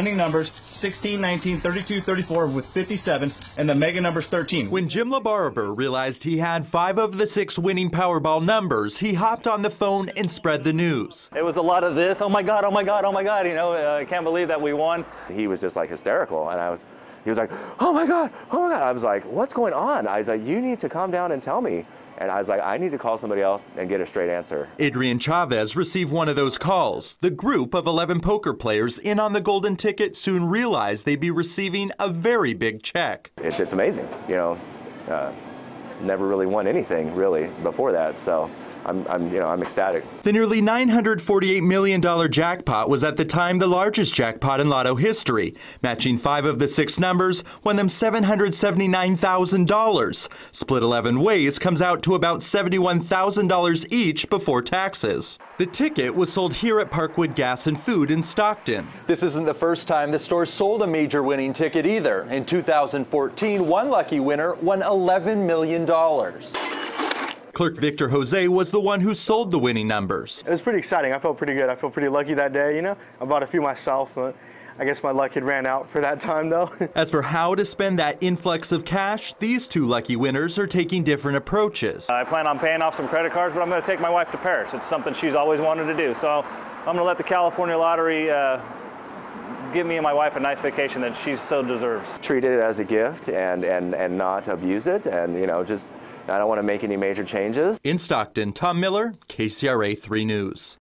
winning numbers 16, 19, 32, 34 with 57, and the mega numbers 13. When Jim LaBarber realized he had 5 of the 6 winning Powerball numbers, he hopped on the phone and spread the news. It was a lot of this, oh my God, oh my God, oh my God, you know, I can't believe that we won. He was just like hysterical, and he was like, oh my God, oh my God. I was like, what's going on? I was like, you need to calm down and tell me. And I was like, I need to call somebody else and get a straight answer. Adrian Chavez received one of those calls. The group of 11 poker players in on the golden ticket soon realized they'd be receiving a very big check. It's amazing, you know. Never really won anything really before that, so I'm ecstatic. The nearly $948 million jackpot was at the time the largest jackpot in Lotto history. Matching 5 of the 6 numbers won them $779,000. Split 11 ways comes out to about $71,000 each before taxes. The ticket was sold here at Parkwood Gas and Food in Stockton. This isn't the first time the store sold a major winning ticket either. In 2014, one lucky winner won $11 million. Clerk Victor Jose was the one who sold the winning numbers. It was pretty exciting. I felt pretty good. I felt pretty lucky that day, you know. I bought a few myself. I guess my luck had ran out for that time, though. As for how to spend that influx of cash, these two lucky winners are taking different approaches. I plan on paying off some credit cards, but I'm going to take my wife to Paris. It's something she's always wanted to do. So I'm going to let the California lottery give me and my wife a nice vacation that she so deserves. Treat it as a gift and not abuse it, and, you know, just I don't want to make any major changes. In Stockton, Tom Miller, KCRA 3 News.